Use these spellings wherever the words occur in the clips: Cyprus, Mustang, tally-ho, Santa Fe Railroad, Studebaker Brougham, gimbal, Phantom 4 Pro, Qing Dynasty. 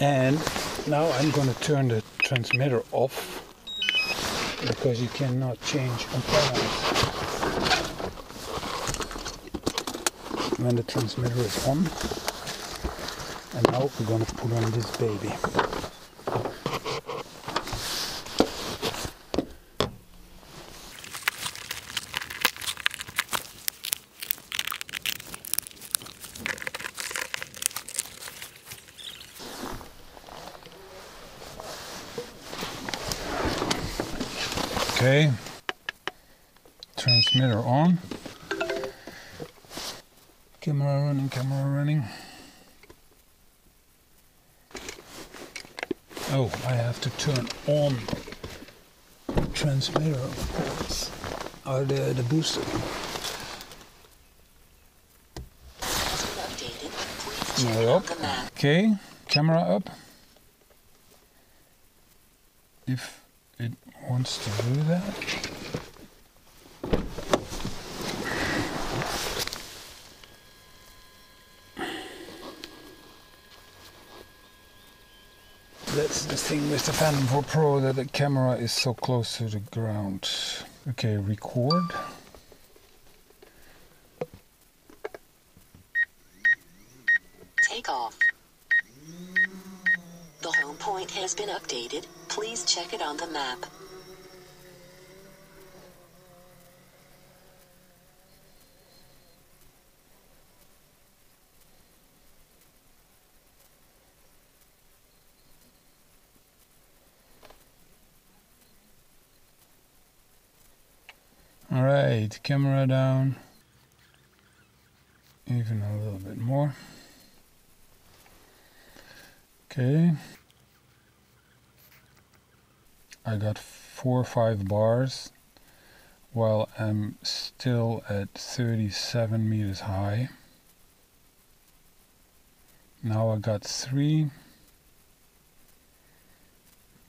And now I'm going to turn the transmitter off because you cannot change antennas when the transmitter is on. And now we're going to put on this baby. Okay, transmitter on, camera running. Oh, I have to turn on transmitter, of course, or the booster. Okay, camera up. If it wants to do that. That's the thing with the Phantom 4 Pro, that the camera is so close to the ground. Okay, record. Take off. The home point has been updated. Please check it on the map. All right, camera down. Even a little bit more. Okay. I got 4 or 5 bars while I'm still at 37 meters high. Now I got 3,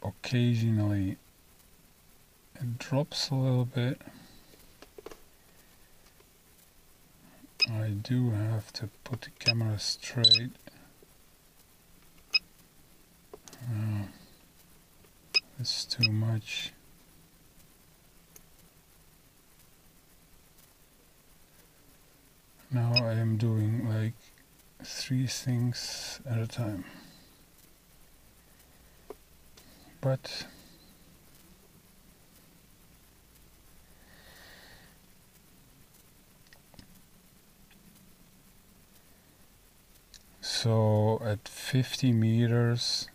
occasionally it drops a little bit. I do have to put the camera straight. It's too much. Now I am doing like 3 things at a time. But so at 50 meters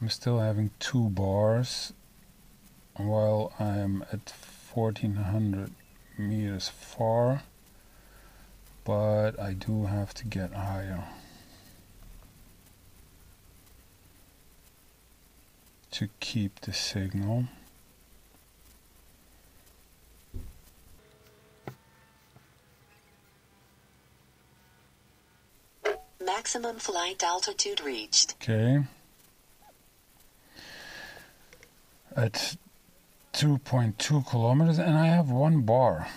I'm still having 2 bars while I'm at 1400 meters far, but I do have to get higher to keep the signal. Maximum flight altitude reached. Okay. At 2.2 kilometers, and I have 1 bar.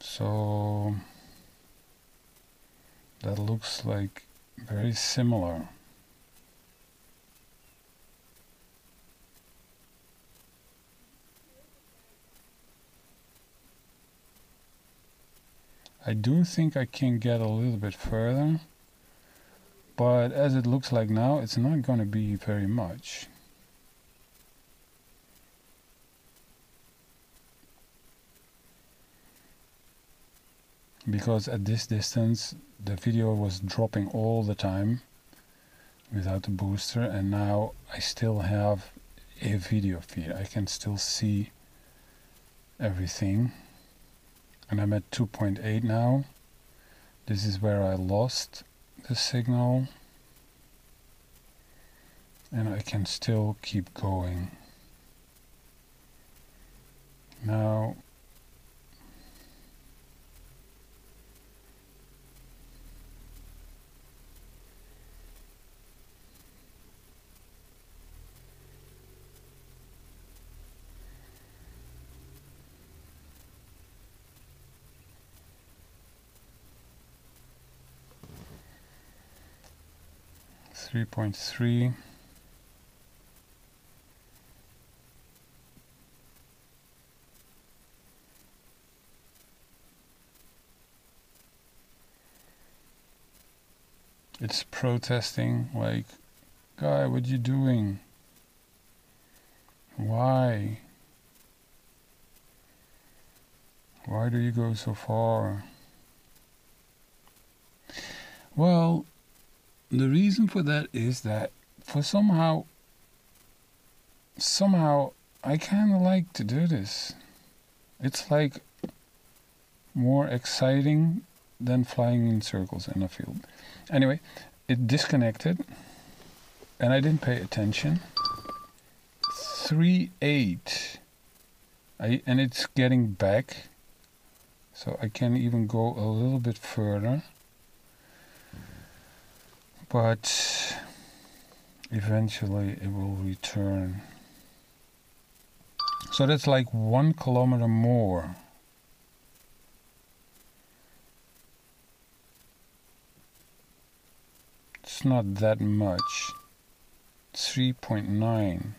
So that looks like very similar. I do think I can get a little bit further. But as it looks like now, it's not going to be very much. Because at this distance, the video was dropping all the time without the booster, and now I still have a video feed. I can still see everything. And I'm at 2.8 now. This is where I lost the signal, and I can still keep going. Now 3.3. It's protesting, like, guy, what you doing? Why? Why do you go so far? Well, the reason for that is that for somehow I kind of like to do this. It's like more exciting than flying in circles in a field. Anyway, it disconnected and I didn't pay attention. 3.8. And it's getting back. So I can even go a little bit further. But eventually it will return. So that's like 1 kilometer more. It's not that much. 3.9.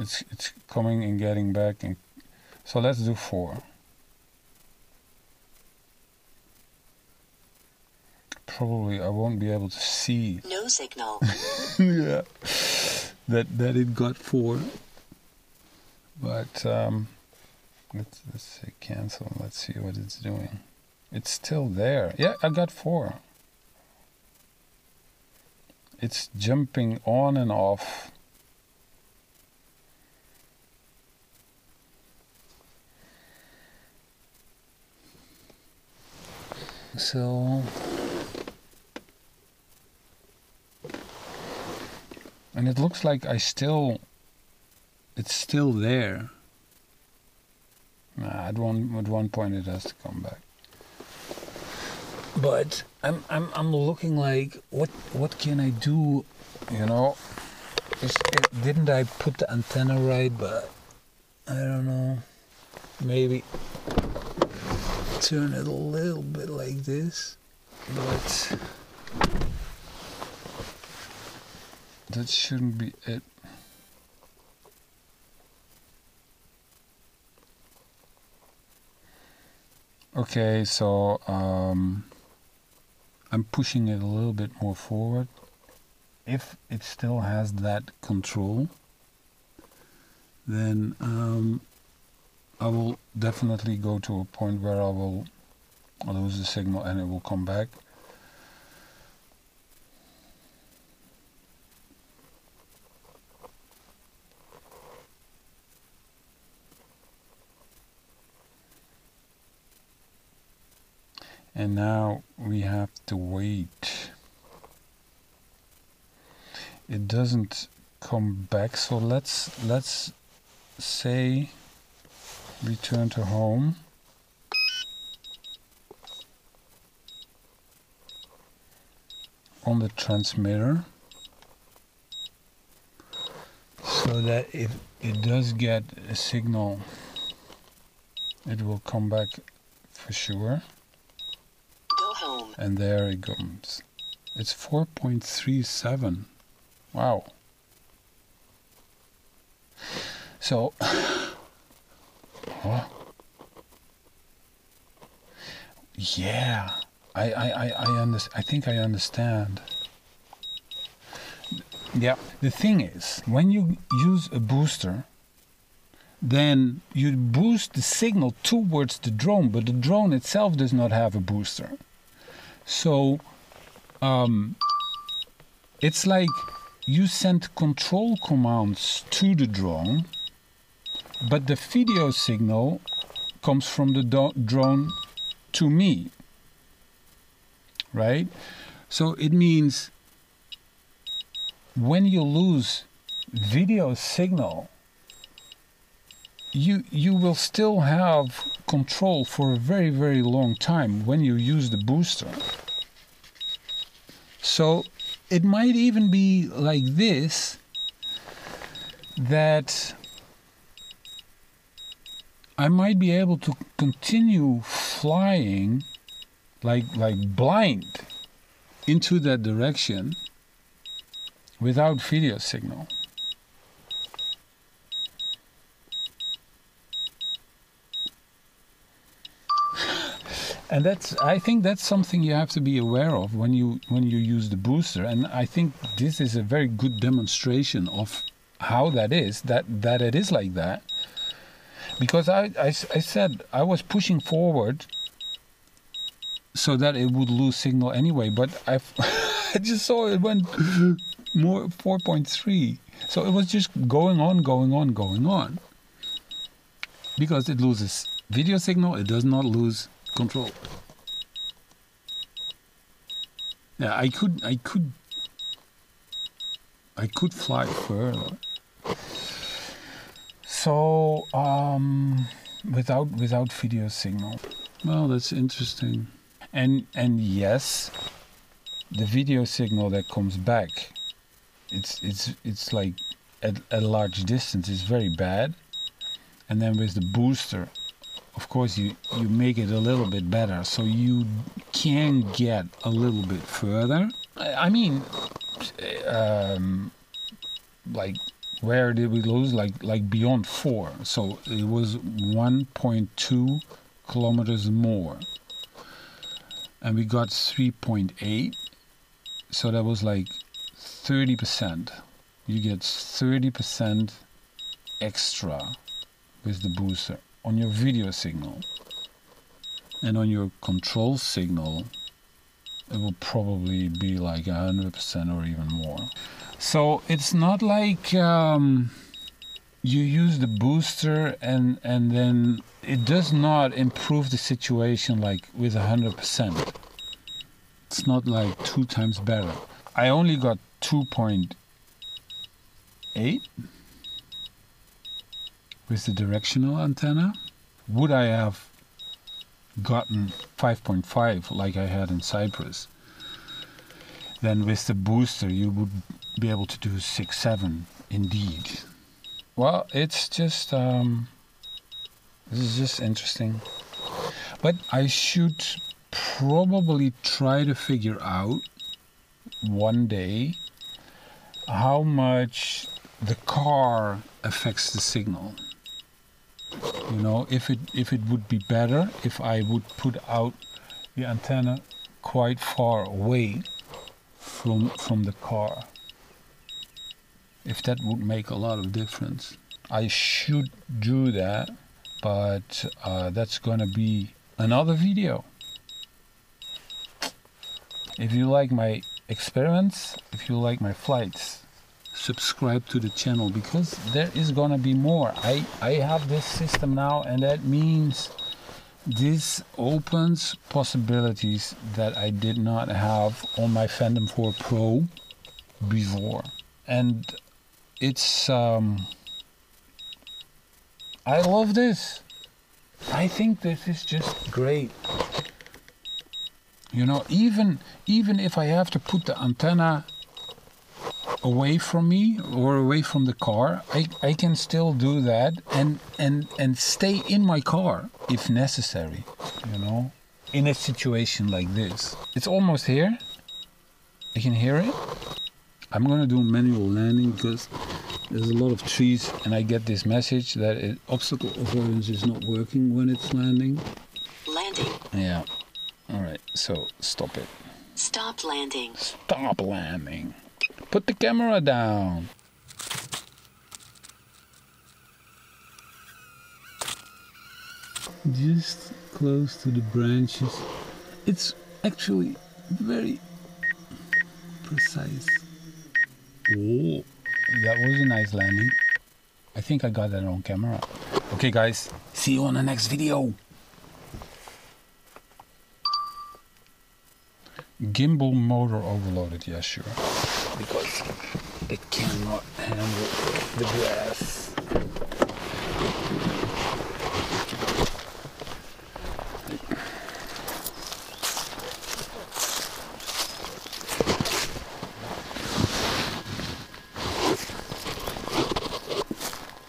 It's coming and getting back, and so let's do 4. Probably I won't be able to see. No signal. Yeah, that it got 4. But let's say cancel. Let's see what it's doing. It's still there. Yeah, I got 4. It's jumping on and off. So, and it looks like it's still there. Nah, at one point it has to come back. But I'm looking like, what can I do? You know, didn't I put the antenna right? But I don't know. Maybe turn it a little bit like this, but that shouldn't be it. Okay, so I'm pushing it a little bit more forward. If it still has that control, then I will definitely go to a point where I will lose the signal and it will come back. And now we have to wait. It doesn't come back, so let's say return to home. On the transmitter. So that if it does get a signal, it will come back for sure. Go home. And there it comes. It's 4.37. Wow. So huh? Yeah, I think I understand. Yeah, the thing is, when you use a booster, then you boost the signal towards the drone, but the drone itself does not have a booster. So, it's like you send control commands to the drone, but the video signal comes from the drone to me, right? So it means when you lose video signal, you will still have control for a very, very long time when you use the booster. So it might even be like this, that I might be able to continue flying like blind into that direction without video signal. And that's, I think that's something you have to be aware of when you use the booster. And I think this is a very good demonstration of how that is, that it is like that. Because I said I was pushing forward so that it would lose signal anyway, but I just saw it went more 4.3. So it was just going on, going on, going on. Because it loses video signal, it does not lose control. Yeah, I could fly further. So without video signal. Well, that's interesting. And yes, the video signal that comes back, it's like at a large distance, it's very bad. And then with the booster, of course, you make it a little bit better, so you can get a little bit further. I mean, like, where did we lose? Like beyond 4. So it was 1.2 kilometers more. And we got 3.8. So that was like 30%. You get 30% extra with the booster on your video signal, and on your control signal it will probably be like 100% or even more. So it's not like you use the booster and then it does not improve the situation like with 100%. It's not like 2 times better. I only got 2.8 with the directional antenna. Would I have gotten 5.5 like I had in Cyprus, then with the booster you would be able to do 6, 7 indeed. Well, it's just this is just interesting, but I should probably try to figure out one day how much the car affects the signal. You know, if it would be better if I would put out the antenna quite far away from the car. If that would make a lot of difference. I should do that, but that's gonna be another video. If you like my experiments, if you like my flights, subscribe to the channel, because there is gonna be more. I have this system now, and that means this opens possibilities that I did not have on my Phantom 4 Pro before. And it's I love this. I think this is just great. You know, even if I have to put the antenna away from me or away from the car, I can still do that and stay in my car if necessary, you know, in a situation like this. It's almost here. I can hear it. I'm gonna do manual landing because there's a lot of trees and I get this message that obstacle avoidance is not working when it's landing. Landing. Yeah. All right, so stop it. Stop landing. Stop landing. Put the camera down. Just close to the branches. It's actually very precise. Oh, that was a nice landing. I think I got that on camera. Okay, guys, see you on the next video. Gimbal motor overloaded, yes, sure. Because it cannot handle the grass.